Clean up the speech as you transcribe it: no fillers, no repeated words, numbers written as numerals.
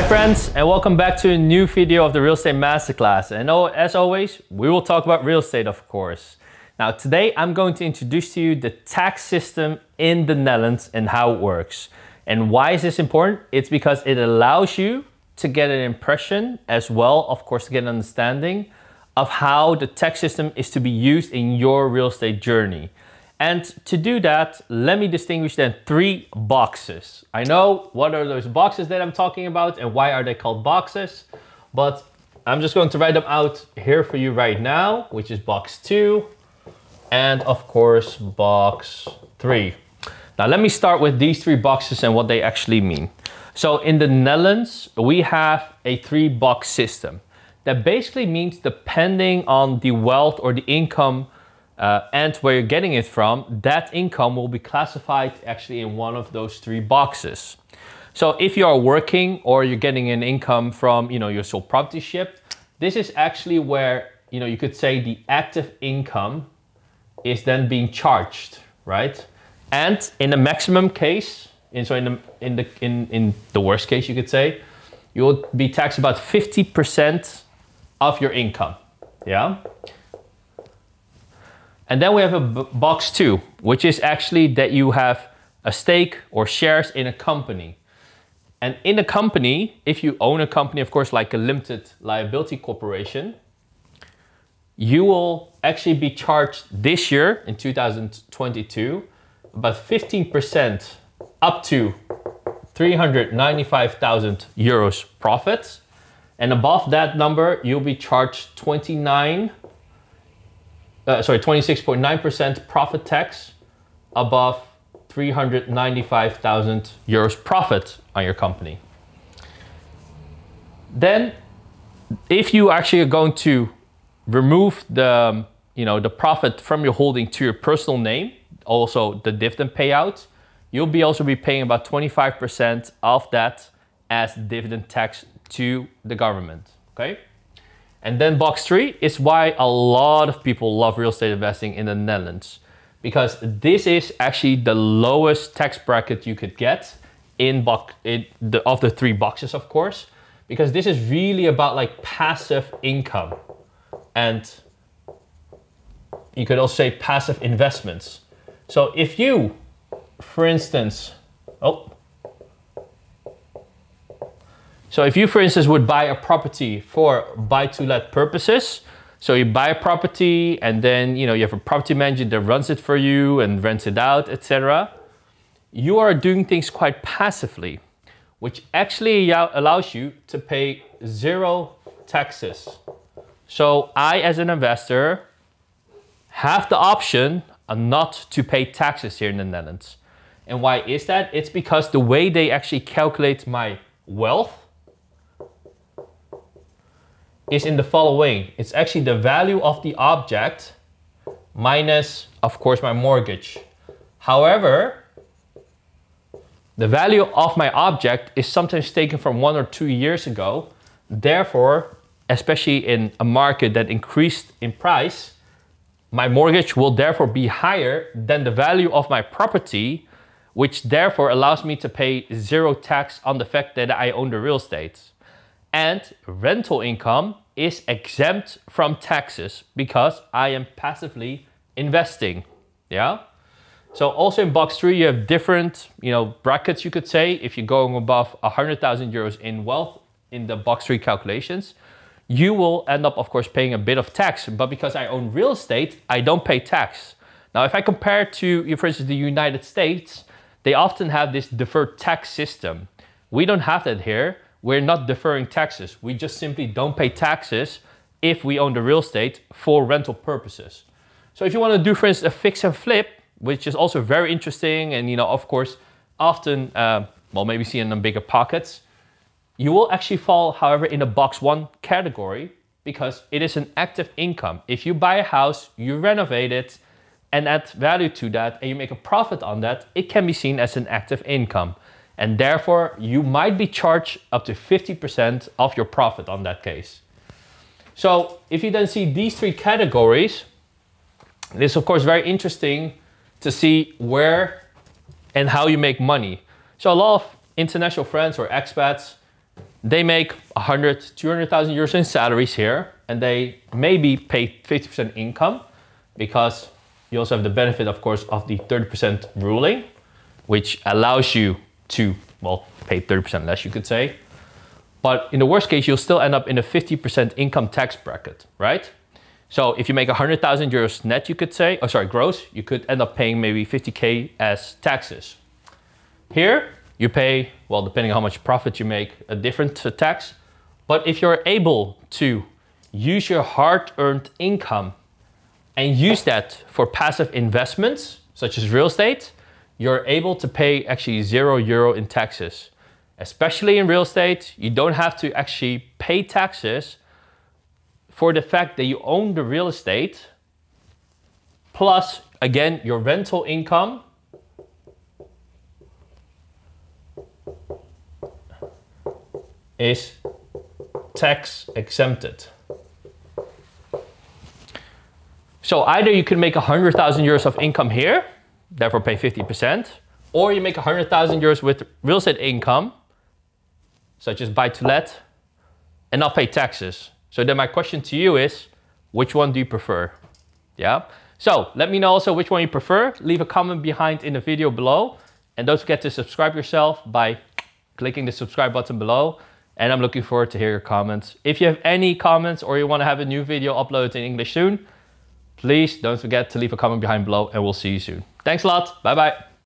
Hi friends, and welcome back to a new video of the Real Estate Masterclass. And as always, we will talk about real estate, of course. Now today I'm going to introduce to you the tax system in the Netherlands and how it works. And why is this important? It's because it allows you to get an impression as well, of course, to get an understanding of how the tax system is to be used in your real estate journey. And to do that, let me distinguish then three boxes. I know what are those boxes that I'm talking about and why are they called boxes, but I'm just going to write them out here for you right now, which is box 2 and of course box 3. Now let me start with these three boxes and what they actually mean. So in the Netherlands, we have a 3-box system. That basically means depending on the wealth or the income and where you're getting it from, that income will be classified actually in one of those 3 boxes. So if you are working or you're getting an income from, your sole proprietorship, this is actually where, you could say the active income is then being charged, right? And in the maximum case, and so in the worst case, you could say, you will be taxed about 50% of your income, yeah? And then we have a box 2, which is actually that you have a stake or shares in a company. And in a company, if you own a company, of course, like a limited liability corporation, you will actually be charged this year in 2022, about 15% up to 395,000 euros profits. And above that number, you'll be charged 26.9% profit tax above 395,000 euros profit on your company. Then, if you actually are going to remove the, the profit from your holding to your personal name, also the dividend payout, you'll be also be paying about 25% of that as dividend tax to the government, okay? And then box 3 is why a lot of people love real estate investing in the Netherlands, because this is actually the lowest tax bracket you could get of the 3 boxes, of course, because this is really about like passive income, and you could also say passive investments. So if you, for instance, would buy a property for buy-to-let purposes, so you buy a property and then you have a property manager that runs it for you and rents it out, etc. You are doing things quite passively, which actually allows you to pay 0 taxes. So I, as an investor, have the option not to pay taxes here in the Netherlands. And why is that? It's because the way they actually calculate my wealth is in the following. It's actually the value of the object minus, of course, my mortgage. However, the value of my object is sometimes taken from 1 or 2 years ago. Therefore, especially in a market that increased in price, my mortgage will therefore be higher than the value of my property, which therefore allows me to pay 0 tax on the fact that I own the real estate. And rental income is exempt from taxes because I am passively investing, yeah? So also in box 3, you have different, brackets, you could say. If you're going above 100,000 euros in wealth in the box 3 calculations, you will end up, of course, paying a bit of tax. But because I own real estate, I don't pay tax. Now, if I compare to, for instance, the United States, they often have this deferred tax system. We don't have that here. We're not deferring taxes. We just simply don't pay taxes if we own the real estate for rental purposes. So if you want to do, for instance, a fix and flip, which is also very interesting and, of course, often, well, maybe seen in bigger pockets, you will actually fall, however, in the box 1 category because it is an active income. If you buy a house, you renovate it and add value to that and you make a profit on that, it can be seen as an active income. And therefore, you might be charged up to 50% of your profit on that case. So if you then see these 3 categories, it is of course very interesting to see where and how you make money. So a lot of international friends or expats, They make 100, 200,000 euros in salaries here, and they maybe pay 50% income, because you also have the benefit, of course, of the 30% ruling, which allows you to, well, pay 30% less, you could say. But in the worst case, you'll still end up in a 50% income tax bracket, right? So if you make 100,000 euros net, you could say, gross, you could end up paying maybe 50K as taxes. Here, you pay, well, depending on how much profit you make, a different tax. But if you're able to use your hard-earned income and use that for passive investments, such as real estate, you're able to pay actually €0 in taxes. Especially in real estate, you don't have to actually pay taxes for the fact that you own the real estate, plus, again, your rental income, is tax exempted. So either you can make 100,000 euros of income here, therefore pay 50%, or you make 100,000 euros with real estate income, such as buy to let, and not pay taxes. So then my question to you is, which one do you prefer? Yeah. So let me know also which one you prefer. Leave a comment behind in the video below, and don't forget to subscribe yourself by clicking the subscribe button below. And I'm looking forward to hear your comments. If you have any comments or you want to have a new video uploaded in English soon, please don't forget to leave a comment behind below, and we'll see you soon. Thanks a lot. Bye bye.